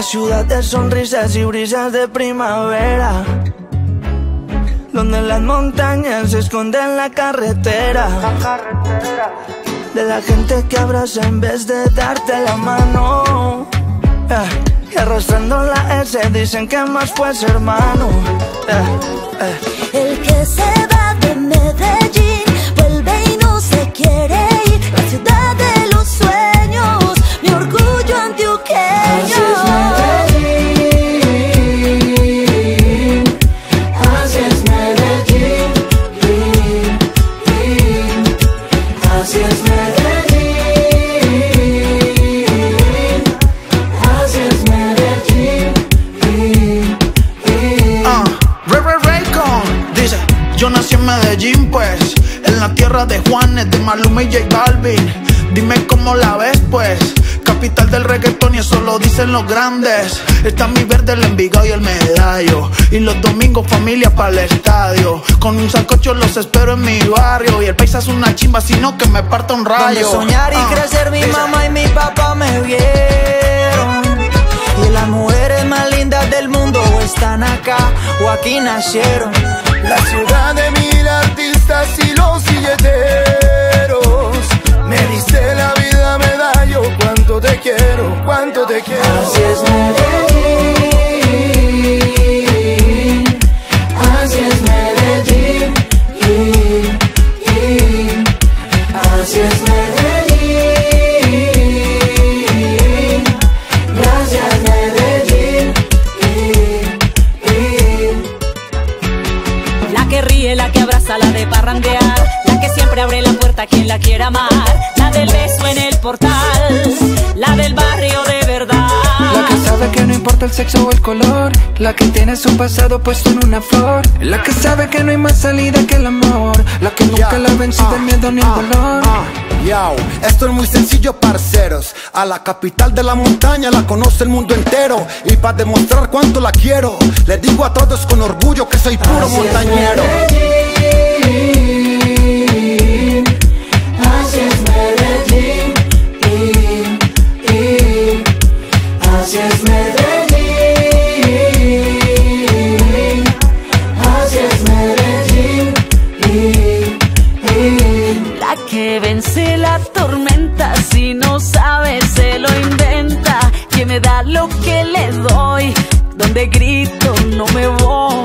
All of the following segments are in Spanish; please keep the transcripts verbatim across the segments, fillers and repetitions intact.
La ciudad de sonrisas y brisas de primavera, donde las montañas se esconden la carretera, la carretera. De la gente que abraza en vez de darte la mano, eh, y arrastrando la S dicen que más pues hermano, eh, eh. El que se va de Medellín vuelve y no se quiere ir. La ciudad de los sueños, mi orgullo antioqueño. Medellín, pues, en la tierra de Juanes, de Maluma y J Balvin. Dime cómo la ves, pues, capital del reggaetón y eso lo dicen los grandes. Está mi verde, el Envigado y el Medallo, y los domingos familia para el estadio. Con un sacocho los espero en mi barrio, y el paisa es una chimba, sino que me parta un rayo. Donde soñar y uh, crecer, mi mamá y mi papá me vieron, y las mujeres más lindas del mundo o están acá o aquí nacieron. La ciudad de mil artistas y los silleteros. Me diste la vida, Medallo, cuánto te quiero, cuánto te quiero. Así es Medellín, así es Medellín, así es Medellín. Gracias Medellín. La que abraza, la de parrandear, la que siempre abre la puerta a quien la quiera amar, la del beso en el portal, la del barrio de verdad. La que sabe que no importa el sexo o el color, la que tiene su pasado puesto en una flor, la que sabe que no hay más salida que el amor, la que nunca yeah. la vence uh, del miedo ni el uh, dolor. Uh. Yo, esto es muy sencillo, parceros. A la capital de la montaña la conoce el mundo entero, y para demostrar cuánto la quiero, le digo a todos con orgullo que soy puro así montañero. Es Medellín, así es Medellín, y, y, así es Medellín. Que vence la tormenta, si no sabe se lo inventa, que me da lo que le doy, donde grito no me voy.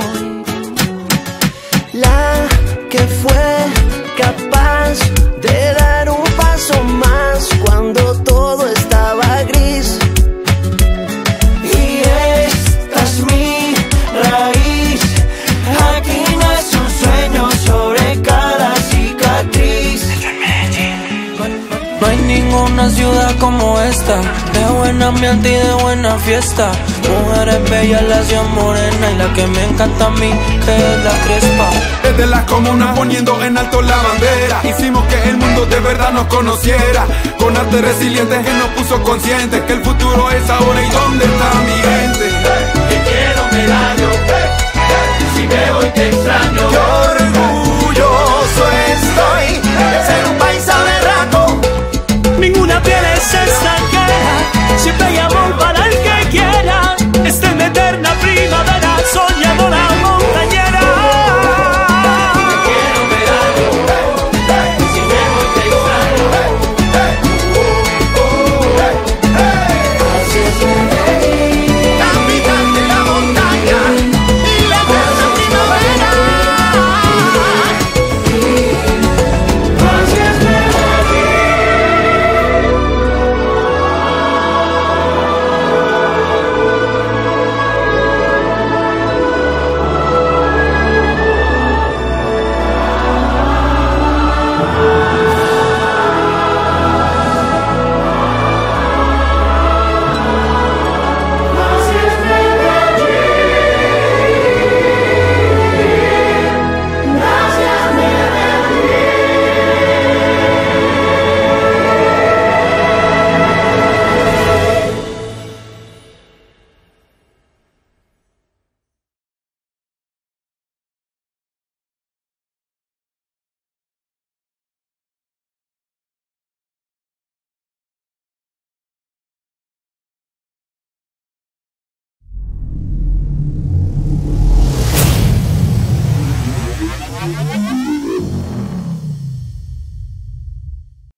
La que fue capaz de dar un paso más cuando todo estaba gris. Una ciudad como esta, de buen ambiente y de buena fiesta. Mujeres bellas, la ciudad morena, y la que me encanta a mí, que es la crespa. Desde las comunas poniendo en alto la bandera, hicimos que el mundo de verdad nos conociera. Con arte resiliente que nos puso conscientes que el futuro es ahora y dónde está mi gente. Hey, te quiero Medallo, hey, hey, si veo y te extraño. Yo